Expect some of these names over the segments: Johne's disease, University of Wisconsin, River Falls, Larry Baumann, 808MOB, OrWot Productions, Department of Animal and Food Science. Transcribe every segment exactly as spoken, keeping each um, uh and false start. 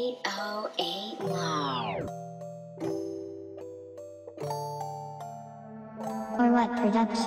eight oh eight mob. OrWot Productions.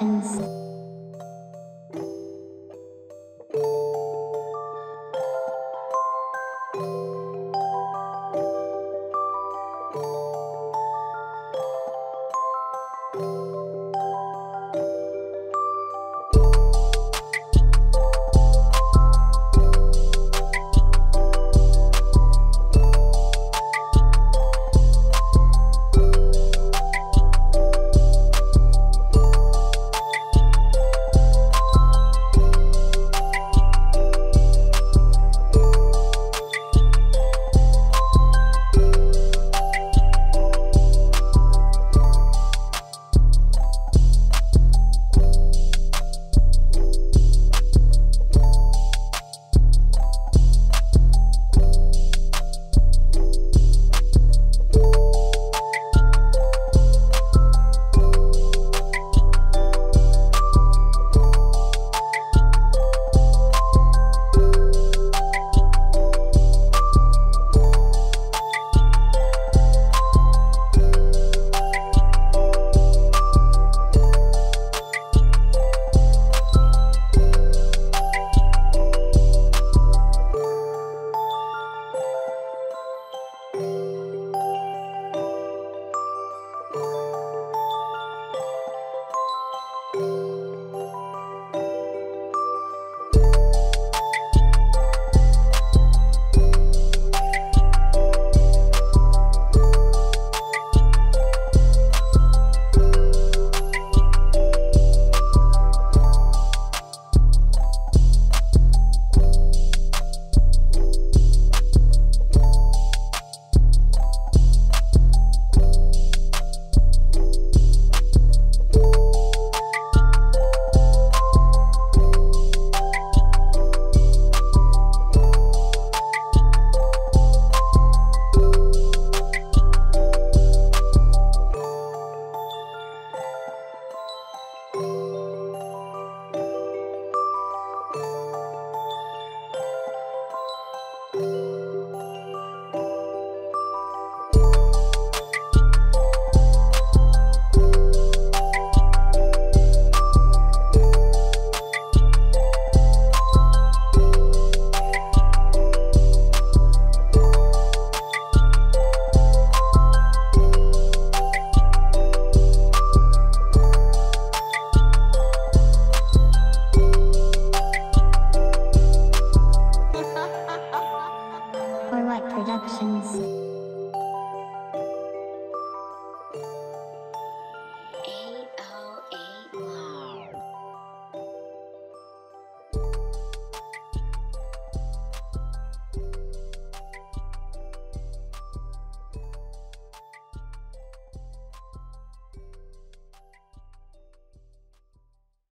OrWot Productions.